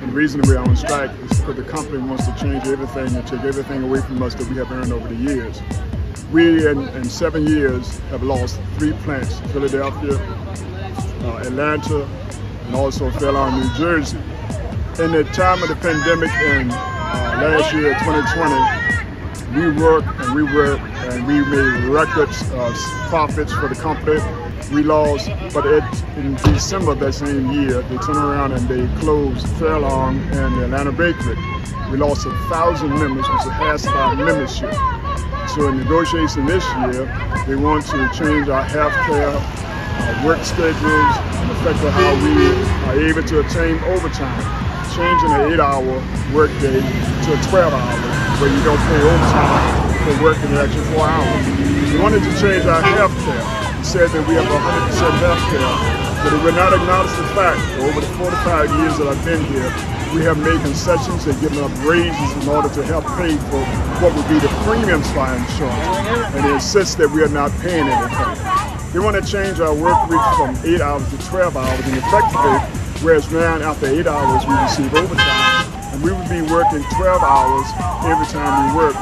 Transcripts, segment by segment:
The reason that we're on strike is because the company wants to change everything and take everything away from us that we have earned over the years. We, in 7 years, have lost 3 plants, Philadelphia, Atlanta, and also Fairlawn, New Jersey. In the time of the pandemic in last year, 2020, we made records profits for the company. We lost, but in December that same year, they turned around and they closed Fairlawn and the Atlanta Bakery. We lost 1,000 members, which is half of our membership. So in negotiation this year, they want to change our health care, our work schedules, and affect how we are able to attain overtime. Changing an 8-hour work day to a 12-hour, where you don't pay overtime for working an extra 4 hours. We wanted to change our health care. Said that we have 100% health care, but it would not acknowledge the fact that over the 45 years that I've been here, we have made concessions and given up raises in order to help pay for what would be the premiums for our insurance, and they insist that we are not paying anything. They want to change our work week from 8 hours to 12 hours in effective date, whereas now after 8 hours we receive overtime, and we would be working 12 hours every time we work.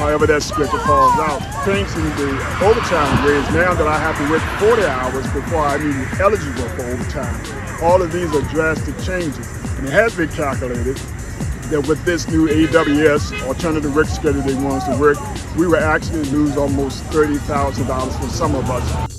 However that schedule falls out. Thanks in the overtime raise, now that I have to work 40 hours before I'm even eligible for overtime. All of these are drastic changes, and it has been calculated that with this new AWS alternative work schedule they want us to work, we will actually lose almost $30,000 for some of us.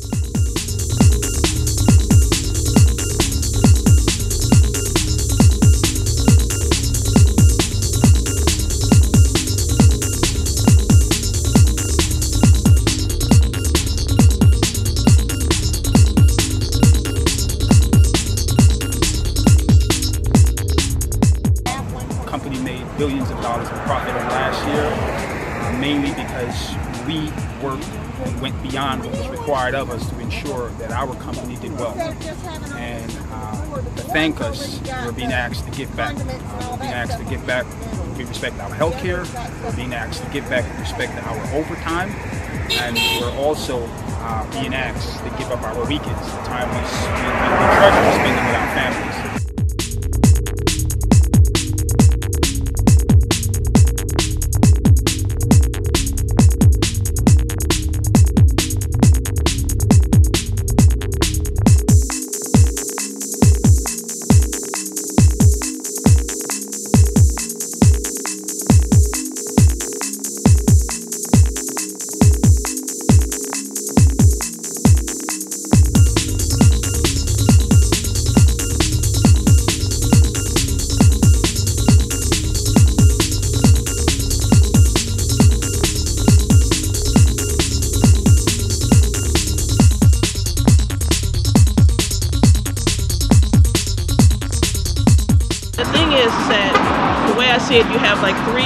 Made billions of dollars in profit over last year, mainly because we worked and went beyond what was required of us to ensure that our company did well. And to thank us, we're being asked to give back. We're being asked to give back with respect to our health care, we're being asked to give back with respect to our overtime, and we're also being asked to give up our weekends, the time we treasure spending with our families. The way I see it, you have like three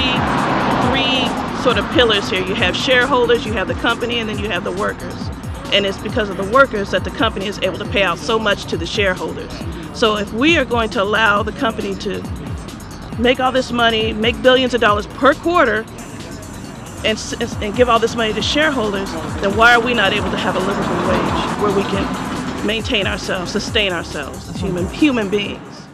sort of pillars here. You have shareholders, you have the company, and then you have the workers. And it's because of the workers that the company is able to pay out so much to the shareholders. So if we are going to allow the company to make all this money, make billions of dollars per quarter, and give all this money to shareholders, then why are we not able to have a livable wage where we can maintain ourselves, sustain ourselves as human beings?